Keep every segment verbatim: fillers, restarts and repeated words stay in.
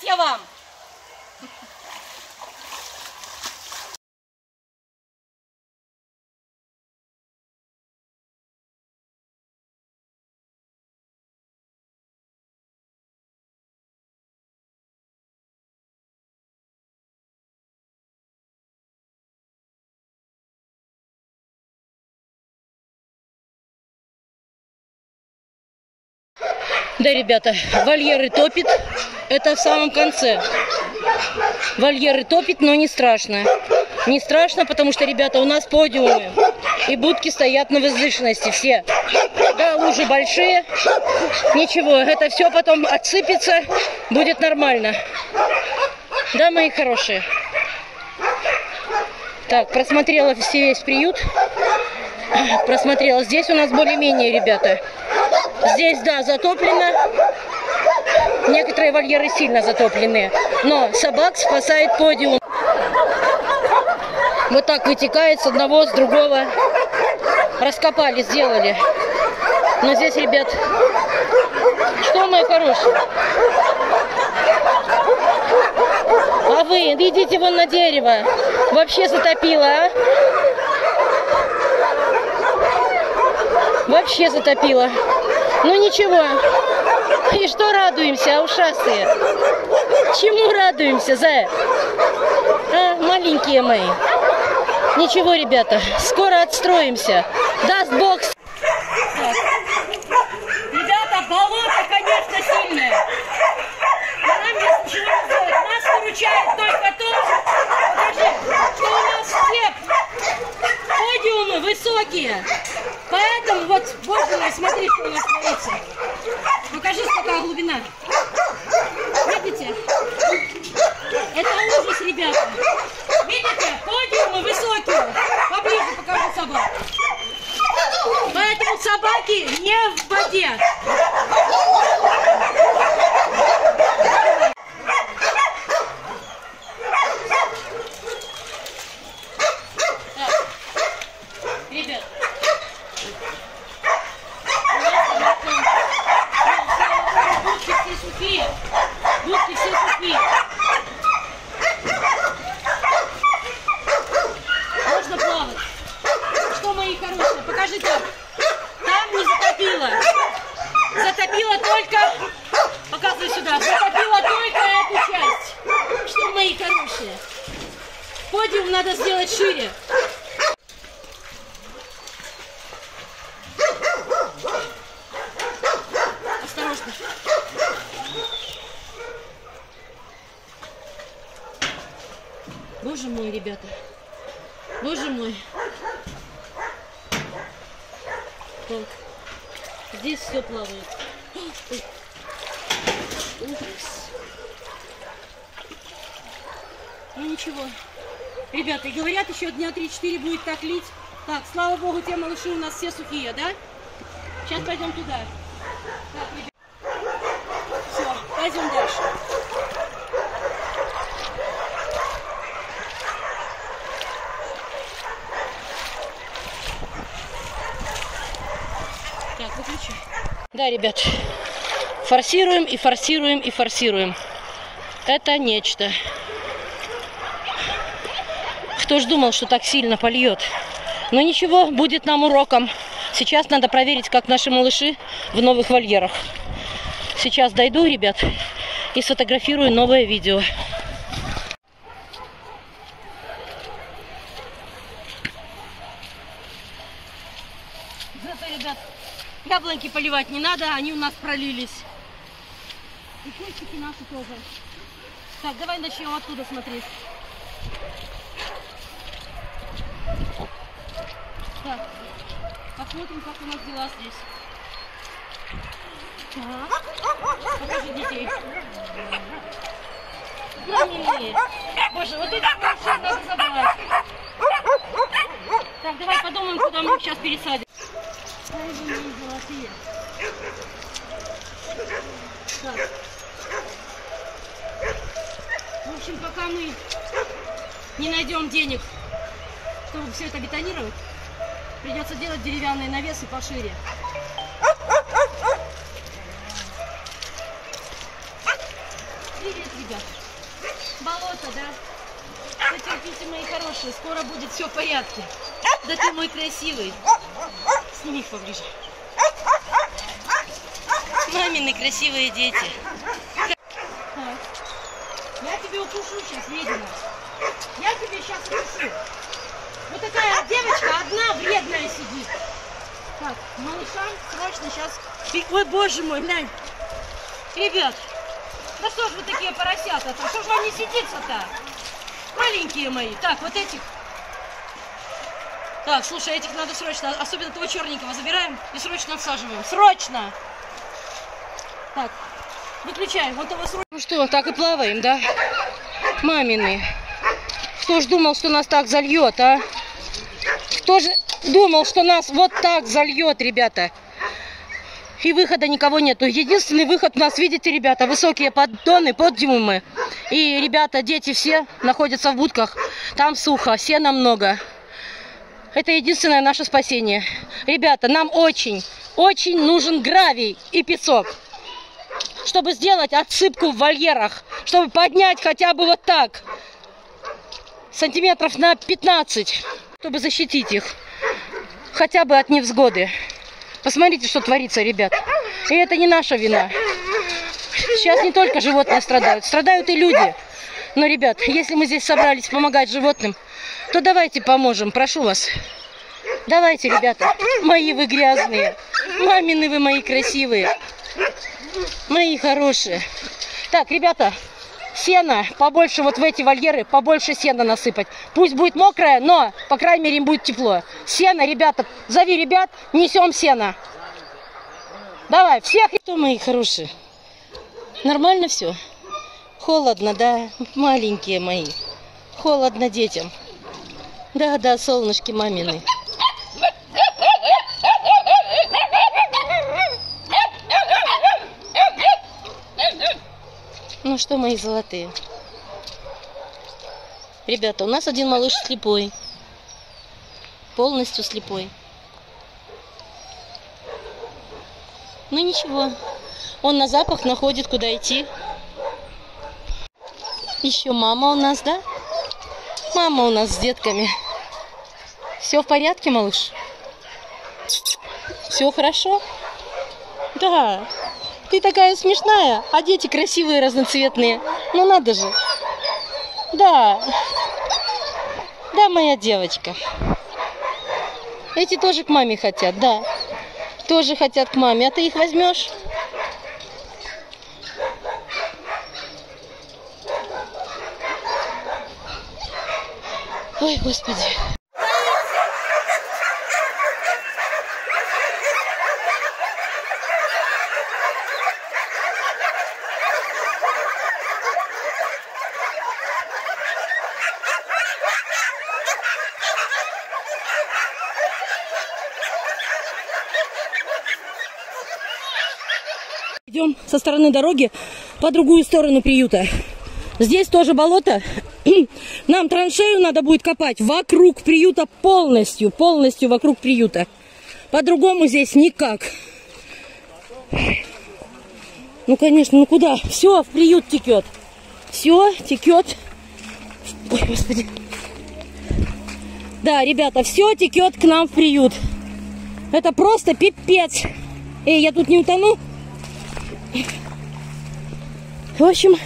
Счастья вам! Да, ребята, вольеры топит. Это в самом конце. Вольеры топит, но не страшно. Не страшно, потому что, ребята, у нас подиумы. И будки стоят на возвышенности все. Да, лужи большие. Ничего, это все потом отсыпется. Будет нормально. Да, мои хорошие. Так, просмотрела все весь приют. Просмотрела. Здесь у нас более-менее, ребята. Здесь, да, затоплено. Некоторые вольеры сильно затоплены. Но собак спасает подиум. Вот так вытекает с одного, с другого. Раскопали, сделали. Но здесь, ребят... Что, мои хорошие? А вы идите вон на дерево. Вообще затопило, а? Вообще затопило. Ну ничего, и что радуемся, а ушастые? Чему радуемся, зая? А, маленькие мои. Ничего, ребята, скоро отстроимся. Даст бог. Ребята, болото, конечно, сильное. Но нам ничего не делать. Нас выручает только то, что у нас все подиумы высокие. Поэтому вот, вот, смотри, что у нас творится. Покажи, какая глубина. Видите? Это ужас, ребята. Видите? Подиумы высокие. Поближе покажу собак. Поэтому собаки не в воде. Подиум надо сделать шире. Осторожно. Боже мой, ребята. Боже мой. Так. Здесь все плавает. Упс. Ну ничего. Ребята, и говорят, еще дня три-четыре будет так лить. Так, слава богу, те малыши у нас все сухие, да? Сейчас пойдем туда. Так, ребята. Все, пойдем дальше. Так, выключай. Да, ребят, форсируем и форсируем и форсируем. Это нечто. Кто ж думал, что так сильно польет. Но ничего, будет нам уроком. Сейчас надо проверить, как наши малыши в новых вольерах. Сейчас дойду, ребят, и сфотографирую новое видео. Зато, ребят, яблоньки поливать не надо, они у нас пролились. И кустики наши тоже. Так, давай начнем оттуда смотреть. Так, посмотрим, как у нас дела здесь. Так, покажи детей. Громилее. Боже, вот это вообще надо забрать. Так, давай подумаем, куда мы их сейчас пересадим. Ай, вы мои золотые. Так. В общем, пока мы не найдем денег, чтобы все это бетонировать, придется делать деревянные навесы пошире. Привет, ребята. ребята. Болото, да? Потерпите, мои хорошие, скоро будет все в порядке. Да ты мой красивый. Сними их поближе. Мамины красивые дети. Я тебя укушу сейчас, медленно. Я тебе сейчас укушу. Вот такая девочка одна вредная сидит. Так, малышам срочно сейчас... Ой, боже мой, глянь. Ребят, да что ж вы такие поросята-то? Что ж вам не сидится-то? Маленькие мои. Так, вот этих... Так, слушай, этих надо срочно, особенно того черненького, забираем и срочно отсаживаем. Срочно! Так, выключаем. Вот того срочно. Ну что, так и плаваем, да? Мамины. Кто ж думал, что нас так зальет, а? Кто же думал, что нас вот так зальет, ребята? И выхода никого нету. Единственный выход у нас, видите, ребята, высокие поддоны, поддиумы. И, ребята, дети все находятся в будках. Там сухо, все намного. Это единственное наше спасение. Ребята, нам очень, очень нужен гравий и песок, чтобы сделать отсыпку в вольерах, чтобы поднять хотя бы вот так, сантиметров на пятнадцать, чтобы защитить их хотя бы от невзгоды. Посмотрите, что творится, ребят. И это не наша вина. Сейчас не только животные страдают, страдают и люди. Но, ребят, если мы здесь собрались помогать животным, то давайте поможем, прошу вас. Давайте, ребята. Мои вы грязные. Мамины вы мои красивые. Мои хорошие. Так, ребята, сена побольше вот в эти вольеры, побольше сена насыпать. Пусть будет мокрая, но, по крайней мере, им будет тепло. Сено, ребята, зови ребят, несем сено. Давай, всех. Кто мои хорошие? Нормально все? Холодно, да, маленькие мои. Холодно детям. Да-да, солнышки мамины. Ну что, мои золотые. Ребята, у нас один малыш слепой. Полностью слепой. Ну ничего. Он на запах находит, куда идти. Еще мама у нас, да? Мама у нас с детками. Все в порядке, малыш? Все хорошо? Да. Ты такая смешная, а дети красивые, разноцветные. Ну надо же. Да. Да, моя девочка. Эти тоже к маме хотят, да. Тоже хотят к маме. А ты их возьмешь? Ой, Господи. Идем со стороны дороги по другую сторону приюта. Здесь тоже болото. Нам траншею надо будет копать вокруг приюта полностью, полностью вокруг приюта. По-другому здесь никак. Ну, конечно, ну куда? Все в приют текет. Все текет. Ой, Господи. Да, ребята, все текет к нам в приют. Это просто пипец. Эй, я тут не утону? В общем...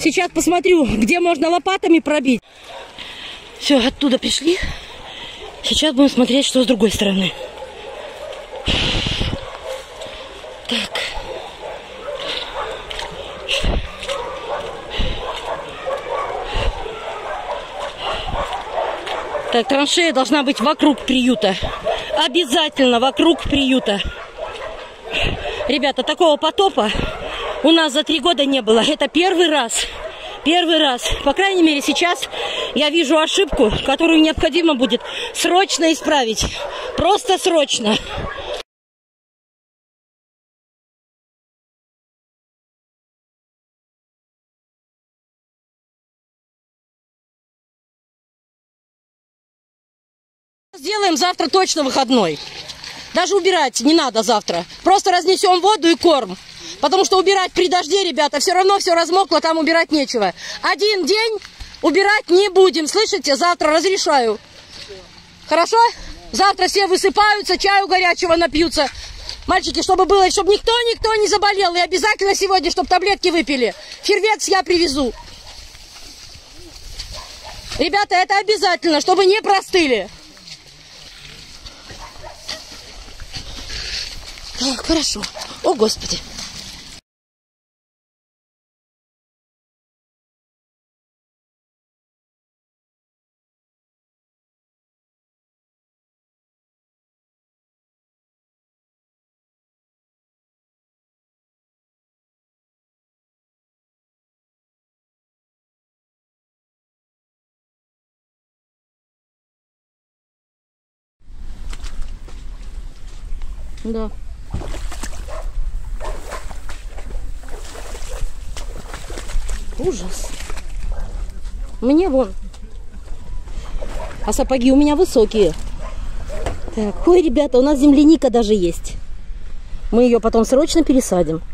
Сейчас посмотрю, где можно лопатами пробить. Все, оттуда пришли. Сейчас будем смотреть, что с другой стороны. Так. Так, траншея должна быть вокруг приюта. Обязательно вокруг приюта. Ребята, такого потопа... У нас за три года не было. Это первый раз. Первый раз. По крайней мере, сейчас я вижу ошибку, которую необходимо будет срочно исправить. Просто срочно. Сделаем завтра точно выходной. Даже убирать не надо завтра. Просто разнесем воду и корм. Потому что убирать при дожде, ребята, все равно все размокло, там убирать нечего. Один день убирать не будем, слышите? Завтра разрешаю. Хорошо? Завтра все высыпаются, чаю горячего напьются. Мальчики, чтобы было, чтобы никто-никто не заболел. И обязательно сегодня, чтобы таблетки выпили. Фервекс я привезу. Ребята, это обязательно, чтобы не простыли. Так, хорошо. О, Господи. Да. Ужас. Мне вон. А сапоги у меня высокие. Так, ой, ребята, у нас земляника даже есть. Мы ее потом срочно пересадим.